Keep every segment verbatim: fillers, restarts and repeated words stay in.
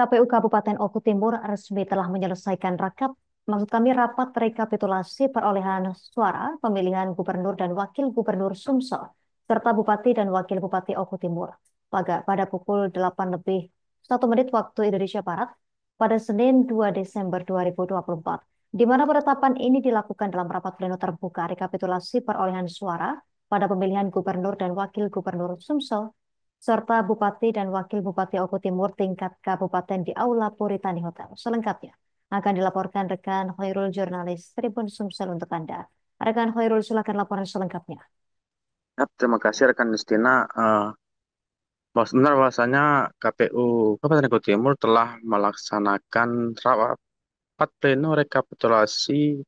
K P U Kabupaten O K U Timur resmi telah menyelesaikan rakat, maksud kami rapat rekapitulasi perolehan suara pemilihan gubernur dan wakil gubernur Sumsel, serta bupati dan wakil bupati O K U Timur pada, pada pukul delapan lebih satu menit waktu Indonesia Barat pada Senin dua Desember dua ribu dua puluh empat, di mana penetapan ini dilakukan dalam rapat pleno terbuka rekapitulasi perolehan suara pada pemilihan gubernur dan wakil gubernur Sumsel, serta Bupati dan Wakil Bupati O K U Timur tingkat Kabupaten di Aula Puri Tani Hotel. Selengkapnya akan dilaporkan rekan Khairul, jurnalis Tribun Sumsel untuk Anda. Rekan Khairul, silakan laporan selengkapnya. Ya, terima kasih rekan Destina. Uh, benar bahwasanya K P U Kabupaten O K U Timur telah melaksanakan rapat pleno rekapitulasi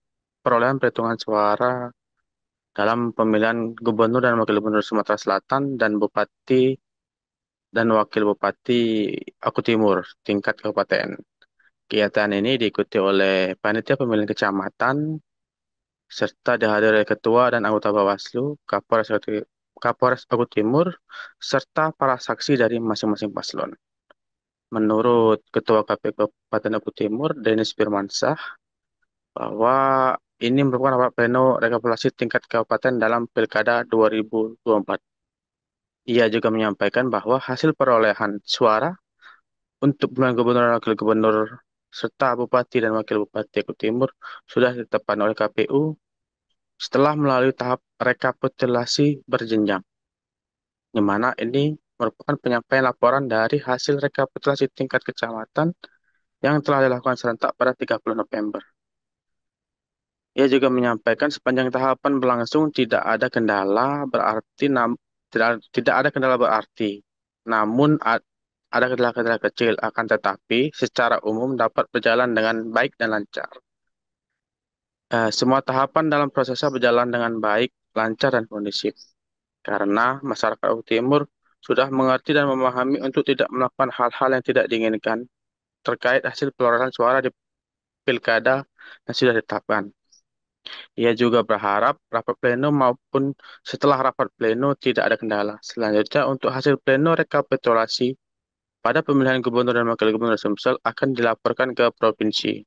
perolehan perhitungan suara dalam pemilihan gubernur dan wakil gubernur Sumatera Selatan dan Bupati dan Wakil Bupati O K U Timur tingkat kabupaten. Kegiatan ini diikuti oleh panitia pemilihan kecamatan serta dihadiri oleh ketua dan anggota Bawaslu, Kapolres Kapolres O K U Timur, serta para saksi dari masing-masing paslon. Menurut Ketua K P U Kabupaten O K U Timur, Dennis Firmansah, bahwa ini merupakan rapat pleno rekapitulasi tingkat kabupaten dalam Pilkada dua ribu dua puluh empat. Ia juga menyampaikan bahwa hasil perolehan suara untuk pemilihan gubernur dan wakil gubernur serta bupati dan wakil bupati O K U Timur sudah ditetapkan oleh K P U setelah melalui tahap rekapitulasi berjenjang, di mana ini merupakan penyampaian laporan dari hasil rekapitulasi tingkat kecamatan yang telah dilakukan serentak pada tiga puluh November. Ia juga menyampaikan sepanjang tahapan berlangsung tidak ada kendala berarti nam Tidak, tidak ada kendala berarti, namun ad, ada kendala-kendala kecil, akan tetapi secara umum dapat berjalan dengan baik dan lancar. Eh, semua tahapan dalam prosesnya berjalan dengan baik, lancar, dan kondusif. Karena masyarakat O K U Timur sudah mengerti dan memahami untuk tidak melakukan hal-hal yang tidak diinginkan terkait hasil perolehan suara di Pilkada yang sudah ditetapkan. Ia juga berharap rapat pleno maupun setelah rapat pleno tidak ada kendala. Selanjutnya untuk hasil pleno rekapitulasi pada pemilihan gubernur dan wakil gubernur Sumsel akan dilaporkan ke provinsi.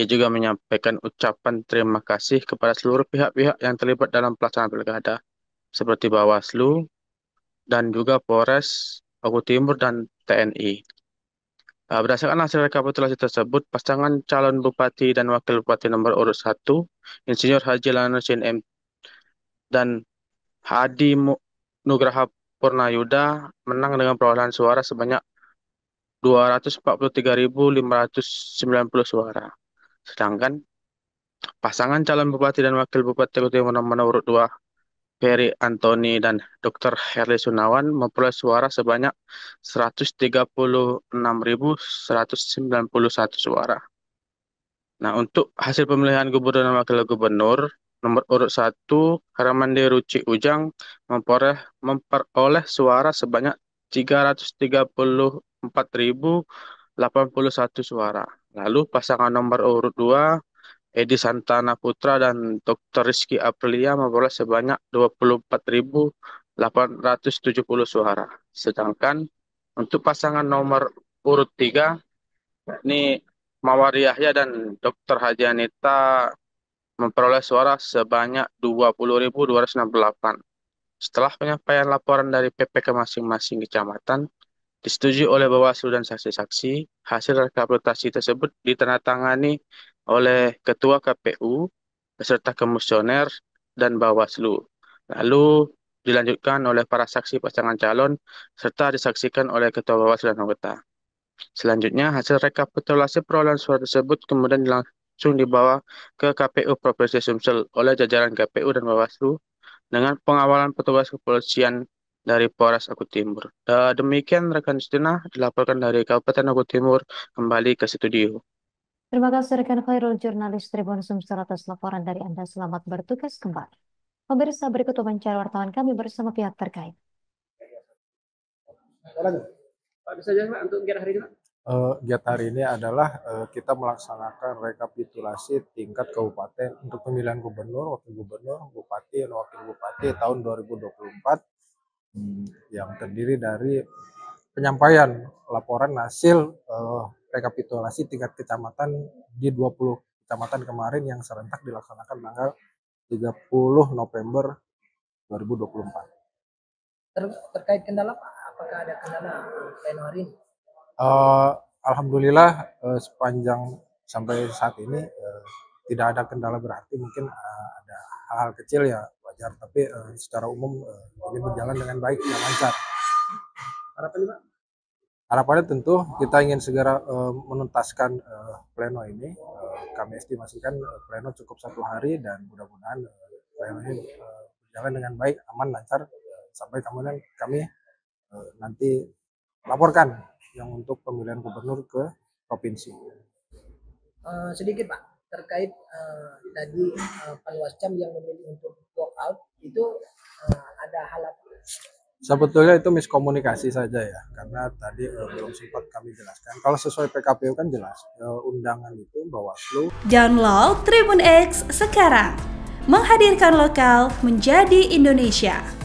Ia juga menyampaikan ucapan terima kasih kepada seluruh pihak-pihak yang terlibat dalam pelaksanaan pilkada seperti Bawaslu dan juga Polres O K U Timur dan T N I. Berdasarkan hasil rekapitulasi tersebut, pasangan calon bupati dan wakil bupati nomor urut satu, Insinyur Haji Lanar S N M dan Hadi Nugraha Purnayuda menang dengan perolehan suara sebanyak dua ratus empat puluh tiga ribu lima ratus sembilan puluh suara. Sedangkan pasangan calon bupati dan wakil bupati O K U Timur nomor urut dua, Perry Anthony dan doktor Herli Sunawan memperoleh suara sebanyak seratus tiga puluh enam ribu seratus sembilan puluh satu suara. Nah, untuk hasil pemilihan gubernur dan wakil gubernur nomor urut satu, Haraman Diruci Ujang memperoleh, memperoleh suara sebanyak tiga ratus tiga puluh empat ribu delapan puluh satu suara. Lalu pasangan nomor urut dua, Edi Santana Putra dan doktor Rizky Aprilia memperoleh sebanyak dua puluh empat ribu delapan ratus tujuh puluh suara. Sedangkan untuk pasangan nomor urut tiga, ini Mawari Yahya dan doktor Hajah Anita memperoleh suara sebanyak dua puluh ribu dua ratus enam puluh delapan. Setelah penyampaian laporan dari P P K masing-masing kecamatan, disetujui oleh Bawaslu dan saksi-saksi, hasil rekapitulasi tersebut ditandatangani oleh Ketua K P U beserta komisioner dan Bawaslu. Lalu dilanjutkan oleh para saksi pasangan calon serta disaksikan oleh Ketua Bawaslu dan anggota. Selanjutnya hasil rekapitulasi perolehan suara tersebut kemudian langsung dibawa ke K P U Provinsi Sumsel oleh jajaran K P U dan Bawaslu dengan pengawalan petugas kepolisian dari Polres O K U Timur. Demikian rekan Justina dilaporkan dari Kabupaten O K U Timur, kembali ke studio. Terima kasih rekan Khairul, jurnalis Tribun Sumsel atas laporan dari Anda. Selamat bertugas kembali. Pemirsa, berikut wawancara wartawan kami bersama pihak terkait. Apa saja Pak untuk giat hari ini? Uh, giat hari ini adalah uh, kita melaksanakan rekapitulasi tingkat kabupaten untuk pemilihan gubernur, wakil gubernur, bupati, dan wakil bupati tahun dua ribu dua puluh empat hmm, yang terdiri dari penyampaian laporan hasil eh, rekapitulasi tingkat kecamatan di dua puluh kecamatan kemarin yang serentak dilaksanakan tanggal tiga puluh November dua ribu dua puluh empat. Ter terkait kendala Pak, apakah ada kendala pleno hari ini? Eh, Alhamdulillah eh, sepanjang sampai saat ini eh, tidak ada kendala berarti, mungkin eh, ada hal-hal kecil ya wajar, tapi eh, secara umum eh, ini berjalan dengan baik dan lancar. Harapannya Pak? Harapannya tentu kita ingin segera uh, menuntaskan uh, pleno ini. Uh, kami estimasikan uh, pleno cukup satu hari dan mudah-mudahan uh, pleno ini uh, berjalan dengan baik, aman, lancar uh, sampai kemudian kami uh, nanti laporkan yang untuk pemilihan gubernur ke provinsi. Uh, sedikit Pak, terkait uh, tadi uh, Panwascam yang memilih untuk walkout itu uh, ada hal apa? Sebetulnya itu miskomunikasi saja ya, karena tadi eh, belum sempat kami jelaskan. Kalau sesuai P K P U kan jelas, eh, undangan itu Bawaslu. Download Tribun X sekarang, menghadirkan lokal menjadi Indonesia.